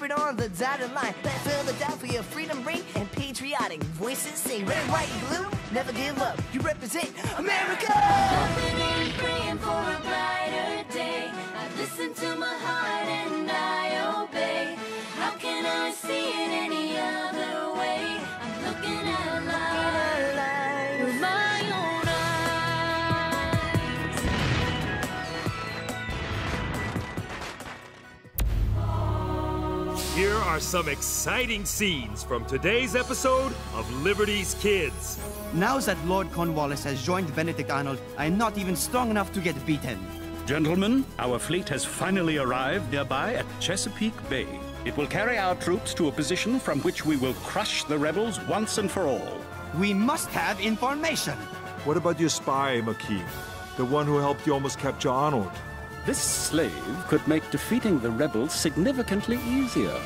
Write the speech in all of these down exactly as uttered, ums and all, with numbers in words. scribbled on the dotted line. Let's fill the doubt for your freedom ring and patriotic voices say red, white, and blue. Never give up. You represent America. Hoping and praying for a brighter day. I listen to my heart and I obey. How can I see it any other way? I'm looking at life with my own eyes. Here are some exciting scenes from today's episode of Liberty's Kids. Now that Lord Cornwallis has joined Benedict Arnold, I am not even strong enough to get beaten. Gentlemen, our fleet has finally arrived nearby at Chesapeake Bay. It will carry our troops to a position from which we will crush the rebels once and for all. We must have information. What about your spy, Marquis? The one who helped you almost capture Arnold? This slave could make defeating the rebels significantly easier.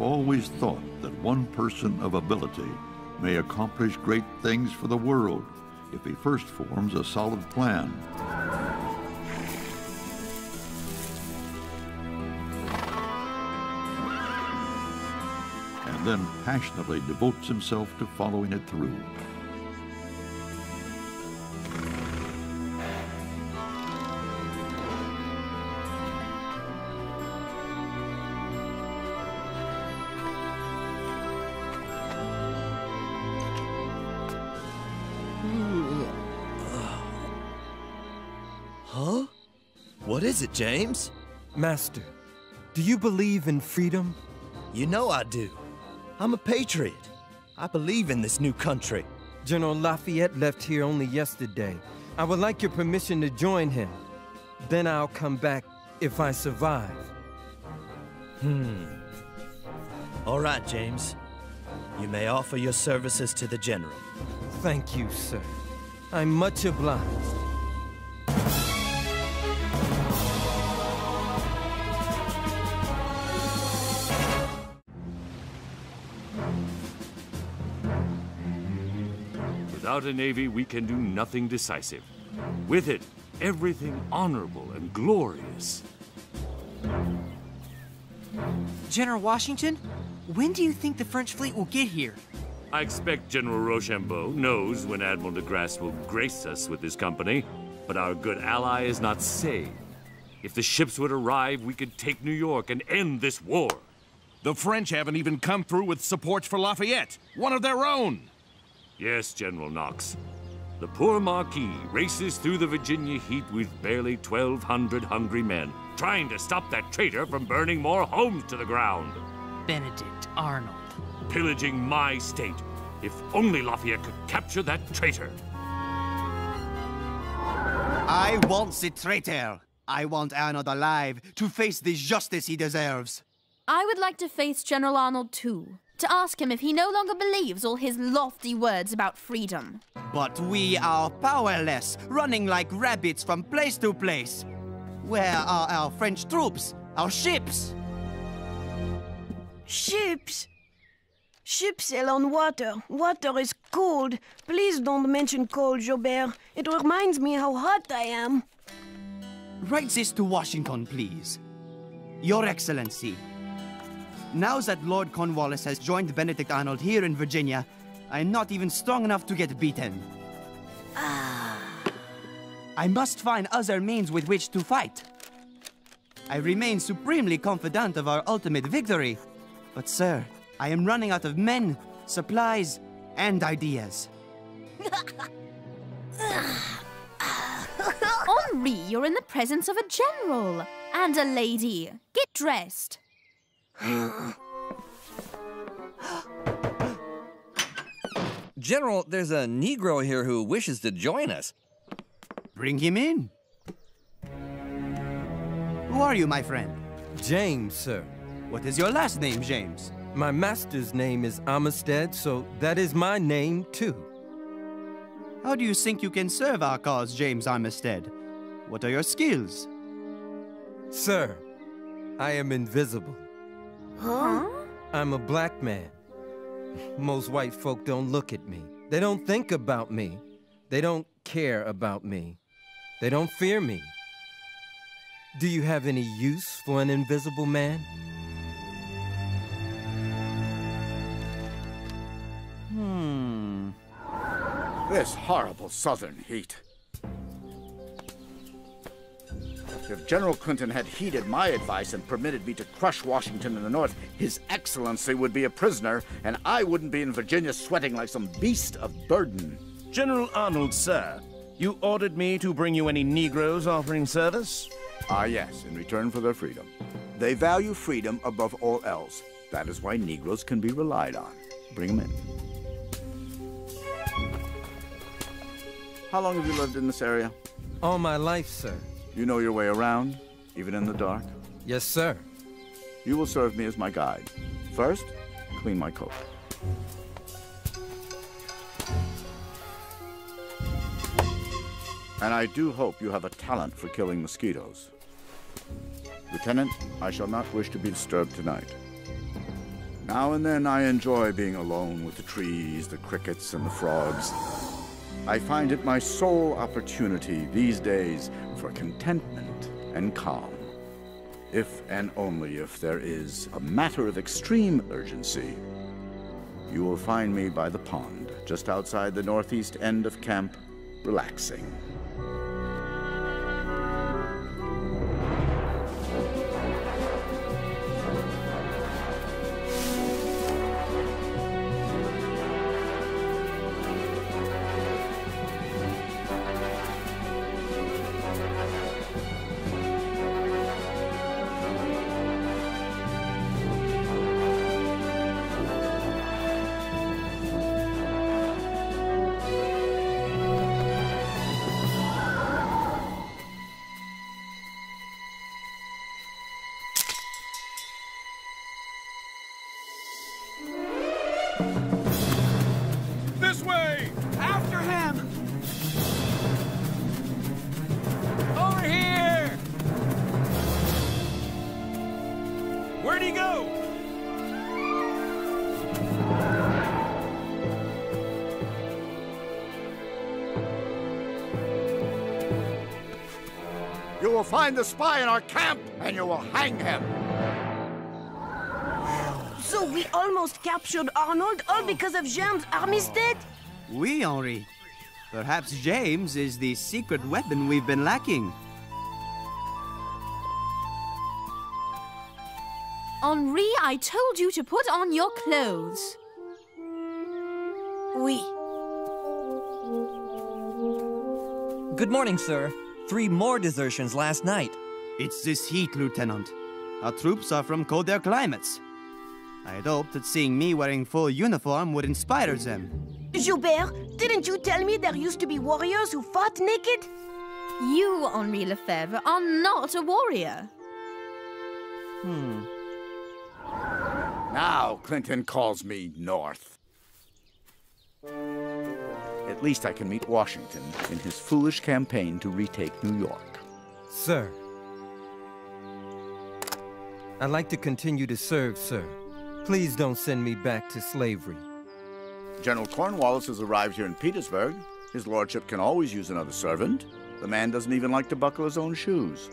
Always thought that one person of ability may accomplish great things for the world if he first forms a solid plan. And then passionately devotes himself to following it through. What is it, James? Master, do you believe in freedom? You know I do. I'm a patriot. I believe in this new country. General Lafayette left here only yesterday. I would like your permission to join him. Then I'll come back if I survive. Hmm. All right, James. You may offer your services to the general. Thank you, sir. I'm much obliged. Without a navy, we can do nothing decisive. With it, everything honorable and glorious. General Washington, when do you think the French fleet will get here? I expect General Rochambeau knows when Admiral de Grasse will grace us with his company, but our good ally is not saved. If the ships would arrive, we could take New York and end this war. The French haven't even come through with supports for Lafayette, one of their own. Yes, General Knox. The poor Marquis races through the Virginia heat with barely twelve hundred hungry men, trying to stop that traitor from burning more homes to the ground. Benedict Arnold. Pillaging my state. If only Lafayette could capture that traitor. I want the traitor. I want Arnold alive to face the justice he deserves. I would like to face General Arnold, too. To ask him if he no longer believes all his lofty words about freedom. But we are powerless, running like rabbits from place to place. Where are our French troops? Our ships? Ships? Ships sail on water. Water is cold. Please don't mention cold, Joubert. It reminds me how hot I am. Write this to Washington, please. Your Excellency. Now that Lord Cornwallis has joined Benedict Arnold here in Virginia, I am not even strong enough to get beaten. Ah. I must find other means with which to fight. I remain supremely confident of our ultimate victory. But sir, I am running out of men, supplies, and ideas. Henri, you're in the presence of a general and a lady. Get dressed. General, there's a Negro here who wishes to join us. Bring him in. Who are you, my friend? James, sir. What is your last name, James? My master's name is Armistead, so that is my name, too. How do you think you can serve our cause, James Armistead? What are your skills? Sir, I am invisible. Huh? I'm a black man. Most white folk don't look at me. They don't think about me. They don't care about me. They don't fear me. Do you have any use for an invisible man? Hmm. This horrible southern heat. If General Clinton had heeded my advice and permitted me to crush Washington in the North, His Excellency would be a prisoner, and I wouldn't be in Virginia sweating like some beast of burden. General Arnold, sir, you ordered me to bring you any Negroes offering service? Ah, yes, in return for their freedom. They value freedom above all else. That is why Negroes can be relied on. Bring them in. How long have you lived in this area? All my life, sir. You know your way around, even in the dark? Yes, sir. You will serve me as my guide. First, clean my coat. And I do hope you have a talent for killing mosquitoes. Lieutenant, I shall not wish to be disturbed tonight. Now and then I enjoy being alone with the trees, the crickets, and the frogs. I find it my sole opportunity these days for contentment and calm. If and only if there is a matter of extreme urgency, you will find me by the pond, just outside the northeast end of camp, relaxing. Find the spy in our camp, and you will hang him. So we almost captured Arnold, all because of James Armistead? Oui, Henri. Perhaps James is the secret weapon we've been lacking. Henri, I told you to put on your clothes. Oui. Good morning, sir. Three more desertions last night. It's this heat, Lieutenant. Our troops are from colder climates. I had hoped that seeing me wearing full uniform would inspire them. Joubert, didn't you tell me there used to be warriors who fought naked? You, Henri Lefebvre, are not a warrior. Hmm. Now Clinton calls me North. At least I can meet Washington in his foolish campaign to retake New York. Sir, I'd like to continue to serve, sir. Please don't send me back to slavery. General Cornwallis has arrived here in Petersburg. His lordship can always use another servant. The man doesn't even like to buckle his own shoes.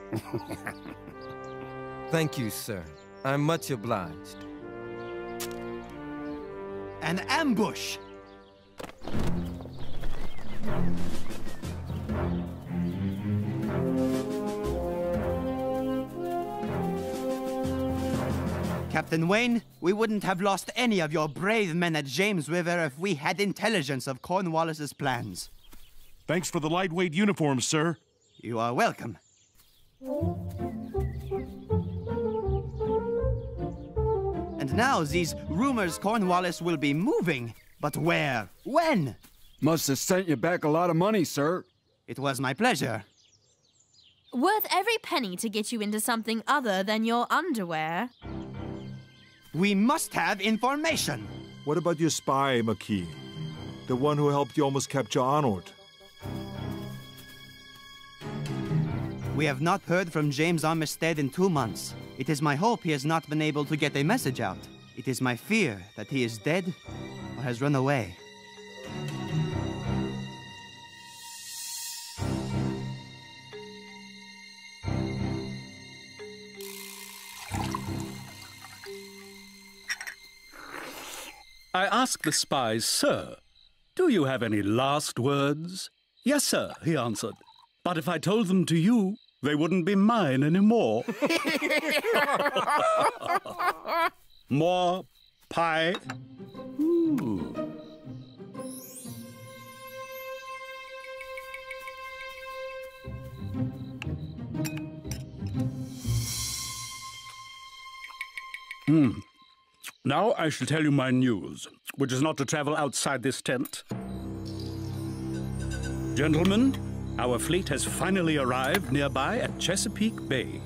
Thank you, sir. I'm much obliged. An ambush! Captain Wayne, we wouldn't have lost any of your brave men at James River if we had intelligence of Cornwallis's plans. Thanks for the lightweight uniforms, sir. You are welcome. And now these rumors Cornwallis will be moving. But where? When? Must have sent you back a lot of money, sir. It was my pleasure. Worth every penny to get you into something other than your underwear. We must have information. What about your spy, Marquis? The one who helped you almost capture Arnold? We have not heard from James Armistead in two months. It is my hope he has not been able to get a message out. It is my fear that he is dead or has run away. I asked the spies, "Sir, do you have any last words?" "Yes, sir," he answered. "But if I told them to you, they wouldn't be mine anymore." More pie. Ooh. Hmm. Now I shall tell you my news, which is not to travel outside this tent. Gentlemen, our fleet has finally arrived nearby at Chesapeake Bay.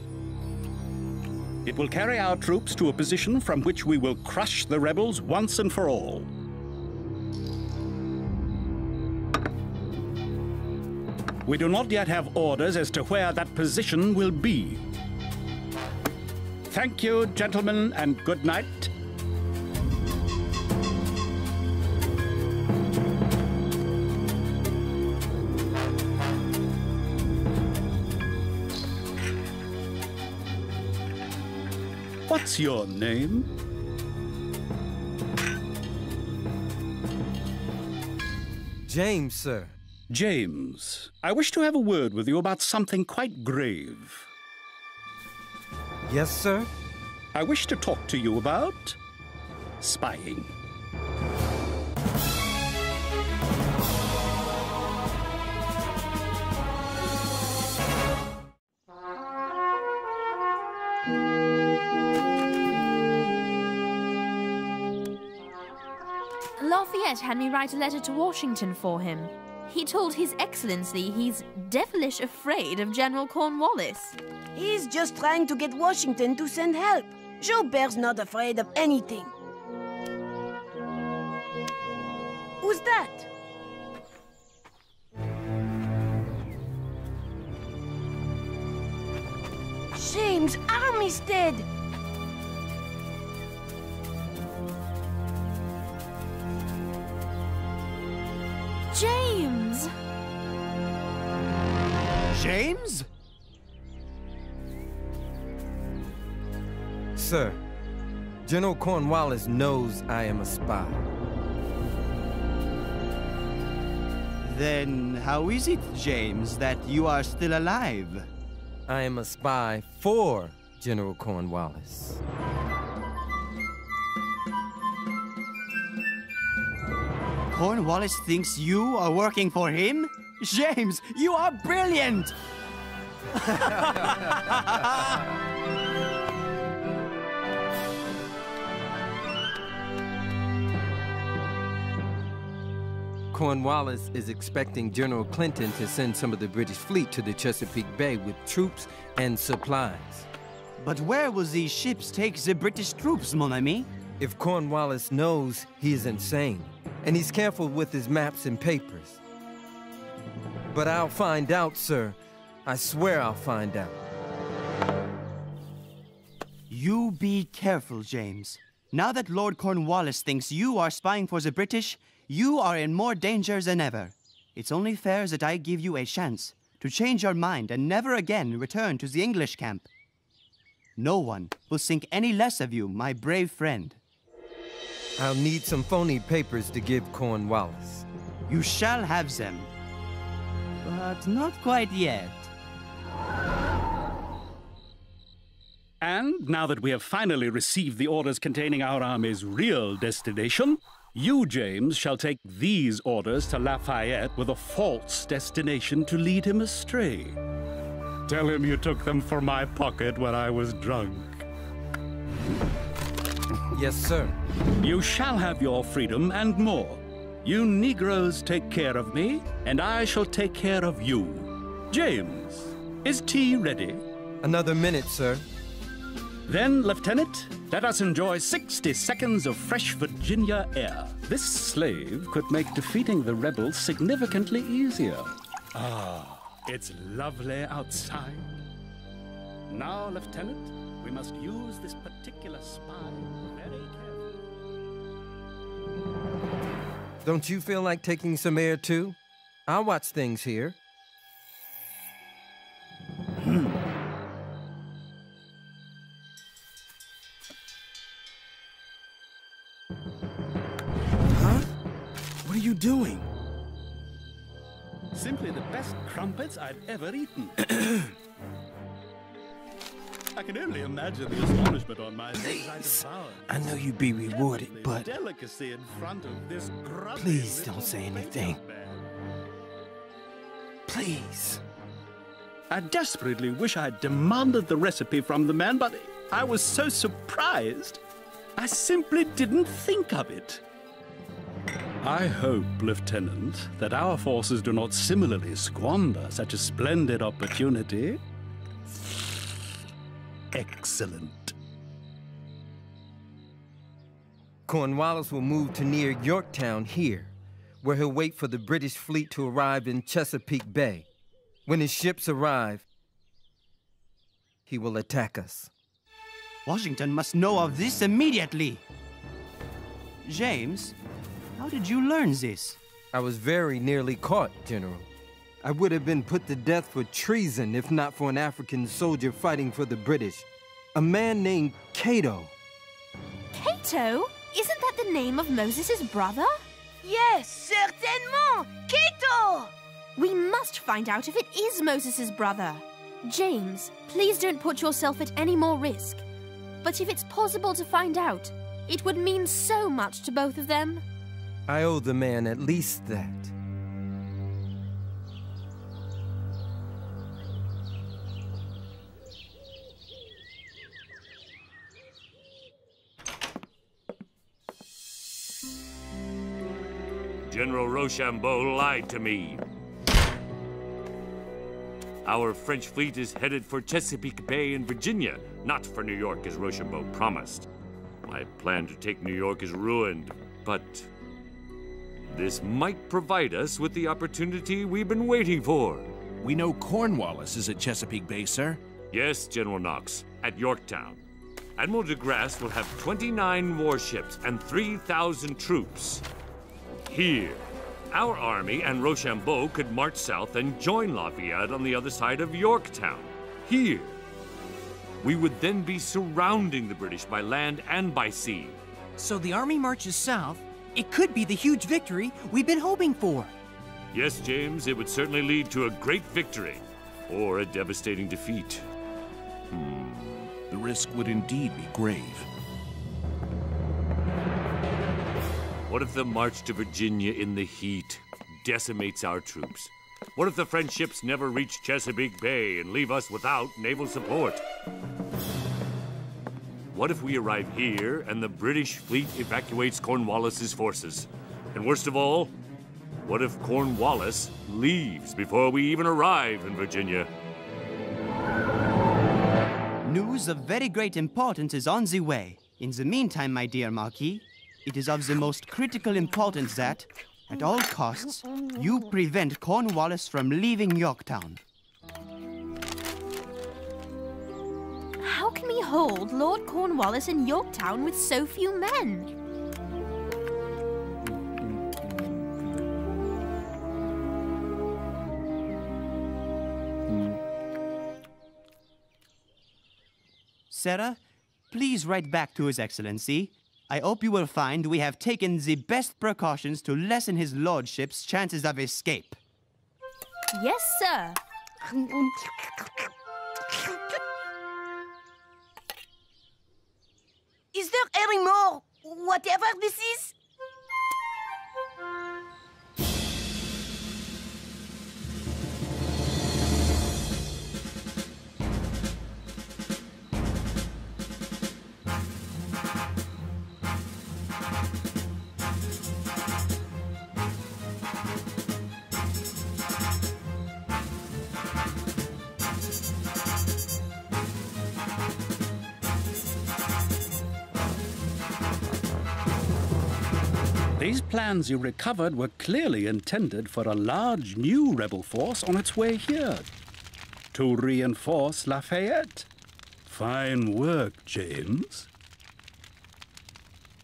It will carry our troops to a position from which we will crush the rebels once and for all. We do not yet have orders as to where that position will be. Thank you, gentlemen, and good night. What's your name? James, sir. James, I wish to have a word with you about something quite grave. Yes, sir? I wish to talk to you about spying. Lafayette had me write a letter to Washington for him. He told His Excellency he's devilish afraid of General Cornwallis. He's just trying to get Washington to send help. Joubert's not afraid of anything. Who's that? James Armistead! James! James? Sir, General Cornwallis knows I am a spy. Then how is it, James, that you are still alive? I am a spy for General Cornwallis. Cornwallis thinks you are working for him? James, you are brilliant! Cornwallis is expecting General Clinton to send some of the British fleet to the Chesapeake Bay with troops and supplies. But where will these ships take the British troops, mon ami? If Cornwallis knows, he is insane. And he's careful with his maps and papers. But I'll find out, sir. I swear I'll find out. You be careful, James. Now that Lord Cornwallis thinks you are spying for the British, you are in more danger than ever. It's only fair that I give you a chance to change your mind and never again return to the English camp. No one will think any less of you, my brave friend. I'll need some phony papers to give Cornwallis. You shall have them. But not quite yet. And now that we have finally received the orders containing our army's real destination, you, James, shall take these orders to Lafayette with a false destination to lead him astray. Tell him you took them from my pocket when I was drunk. Yes, sir. You shall have your freedom and more. You Negroes take care of me, and I shall take care of you. James, is tea ready? Another minute, sir. Then, Lieutenant, let us enjoy sixty seconds of fresh Virginia air. This slave could make defeating the rebels significantly easier. Ah, it's lovely outside. Now, Lieutenant, we must use this particular spy very carefully. Don't you feel like taking some air, too? I'll watch things here. Huh? What are you doing? Simply the best crumpets I've ever eaten. I can only imagine the astonishment on my face. I know you'd be rewarded, but delicacy in front of this grubby. Please don't say anything. Please. I desperately wish I had demanded the recipe from the man, but I was so surprised, I simply didn't think of it. I hope, Lieutenant, that our forces do not similarly squander such a splendid opportunity. Excellent. Cornwallis will move to near Yorktown here, where he'll wait for the British fleet to arrive in Chesapeake Bay. When his ships arrive, he will attack us. Washington must know of this immediately. James, how did you learn this? I was very nearly caught, General. I would have been put to death for treason if not for an African soldier fighting for the British. A man named Cato. Cato? Isn't that the name of Moses' brother? Yes, certainement! Cato! We must find out if it is Moses' brother. James, please don't put yourself at any more risk. But if it's possible to find out, it would mean so much to both of them. I owe the man at least that. General Rochambeau lied to me. Our French fleet is headed for Chesapeake Bay in Virginia, not for New York as Rochambeau promised. My plan to take New York is ruined, but this might provide us with the opportunity we've been waiting for. We know Cornwallis is at Chesapeake Bay, sir. Yes, General Knox, at Yorktown. Admiral de Grasse will have twenty-nine warships and three thousand troops. Here, our army and Rochambeau could march south and join Lafayette on the other side of Yorktown. Here, we would then be surrounding the British by land and by sea. So the army marches south. It could be the huge victory we've been hoping for. Yes, James, it would certainly lead to a great victory or a devastating defeat. Hmm. The risk would indeed be grave. What if the march to Virginia in the heat decimates our troops? What if the French ships never reach Chesapeake Bay and leave us without naval support? What if we arrive here and the British fleet evacuates Cornwallis's forces? And worst of all, what if Cornwallis leaves before we even arrive in Virginia? News of very great importance is on the way. In the meantime, my dear Marquis, it is of the most critical importance that, at all costs, you prevent Cornwallis from leaving Yorktown. How can we hold Lord Cornwallis in Yorktown with so few men? Sarah, please write back to His Excellency. I hope you will find we have taken the best precautions to lessen his lordship's chances of escape. Yes, sir. Is there any more, whatever this is? These plans you recovered were clearly intended for a large new rebel force on its way here to reinforce Lafayette. Fine work, James.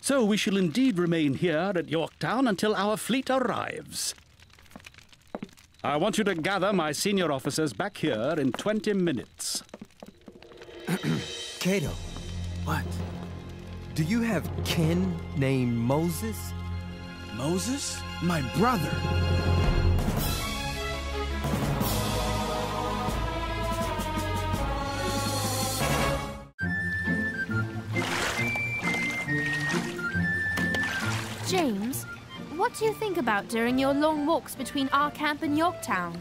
So we shall indeed remain here at Yorktown until our fleet arrives. I want you to gather my senior officers back here in twenty minutes. Cato, what? Do you have kin named Moses? Moses? My brother! James, what do you think about during your long walks between our camp and Yorktown?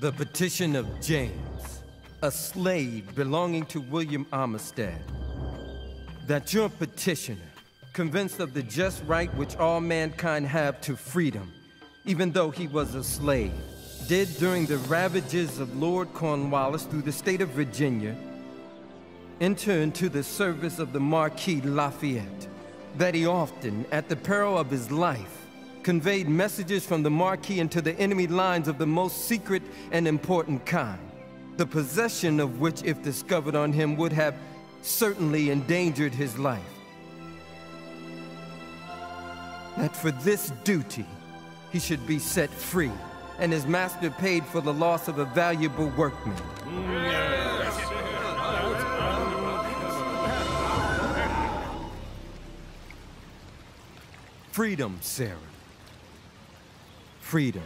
The petition of James, a slave belonging to William Armistead, that your petitioner, convinced of the just right which all mankind have to freedom, even though he was a slave, did during the ravages of Lord Cornwallis through the state of Virginia, enter into the service of the Marquis Lafayette, that he often, at the peril of his life, conveyed messages from the Marquis into the enemy lines of the most secret and important kind, the possession of which, if discovered on him, would have certainly endangered his life. That for this duty, he should be set free, and his master paid for the loss of a valuable workman. Yes. Freedom, Sarah. Freedom.